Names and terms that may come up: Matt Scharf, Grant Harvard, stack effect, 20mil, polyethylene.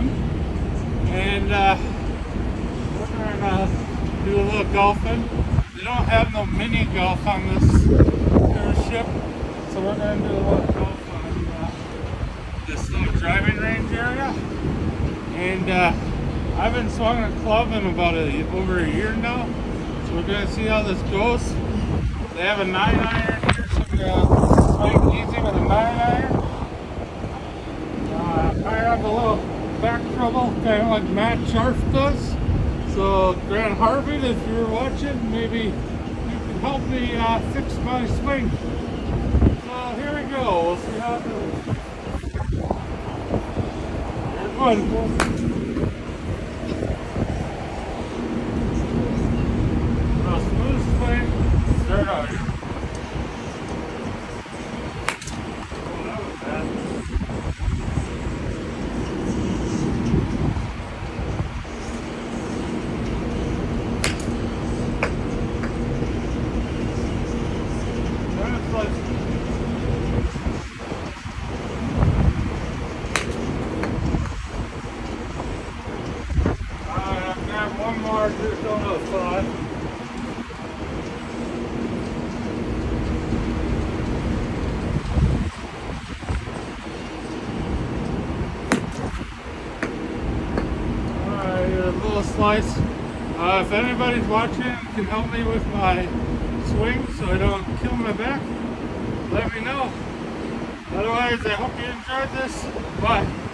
gym, and we're gonna do a little golfing. They don't have no mini golf on this cruise ship, so we're gonna do a little golf on this little driving range area. And I haven't swung a club in about over a year now, so we're gonna see how this goes. They have a 9-iron here, so we're gonna swing easy with a 9-iron. I have a little back trouble, kind of like Matt Scharf does. So Grant Harvard, if you're watching, maybe you can help me fix my swing. So here we go. We'll see how it goes. Good one. Slice. If anybody's watching and can help me with my swing so I don't kill my back, let me know. Otherwise, I hope you enjoyed this. Bye.